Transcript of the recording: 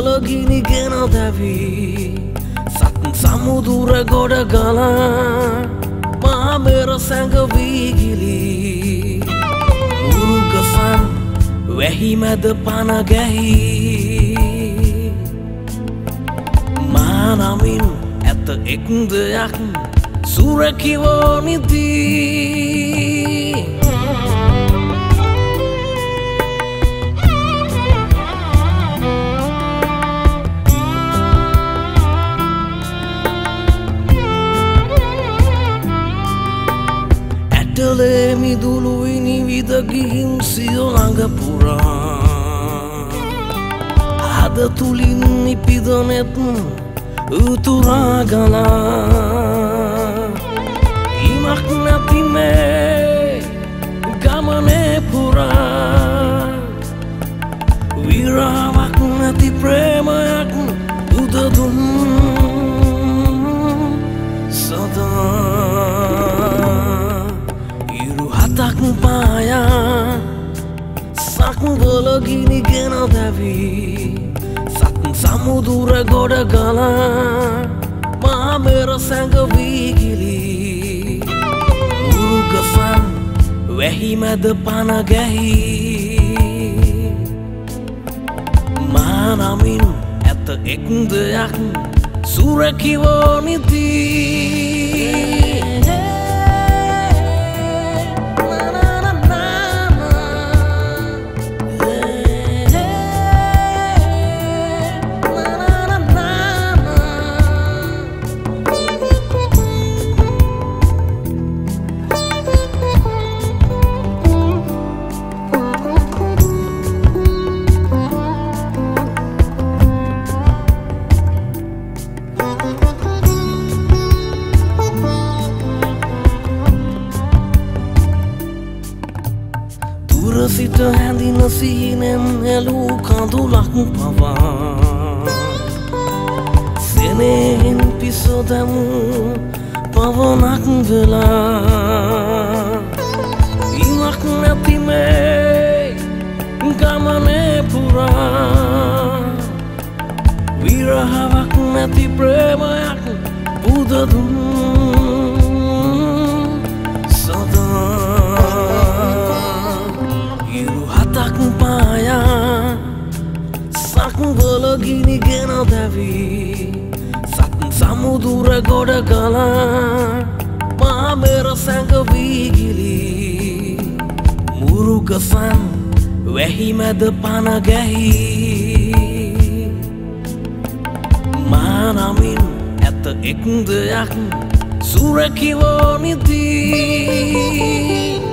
solo gini geno davi satn samudura goda gala ma mera sang vigili uru kafan wehi mad pana gahi manamin at eknd yak surakiwo nidhi lemi dulu ini widagi himsio angga pura ada tulin ipidonetmu uturagala imaknatime gamane pura wiramaknati prema yakun udadum sada sakmu paya sakmu gologini geno davi sakmu samudura goda gala ma mera sang vigili uru kafan wehi mad pana gahi manamin at eknd yak surakiwo nidhi Sita handi nasihinen elu kandulakmu pava senehin pisodamu pavonakmu vela imaknatime gamane pura virahavaknati premayaku budadum sada sakmu paya sakmu gologini geno davi sakmu samudura goda gala ma mera sang vigili muru kafan wehi mad pana gahi manamin at eknd yak surakiwo nidhi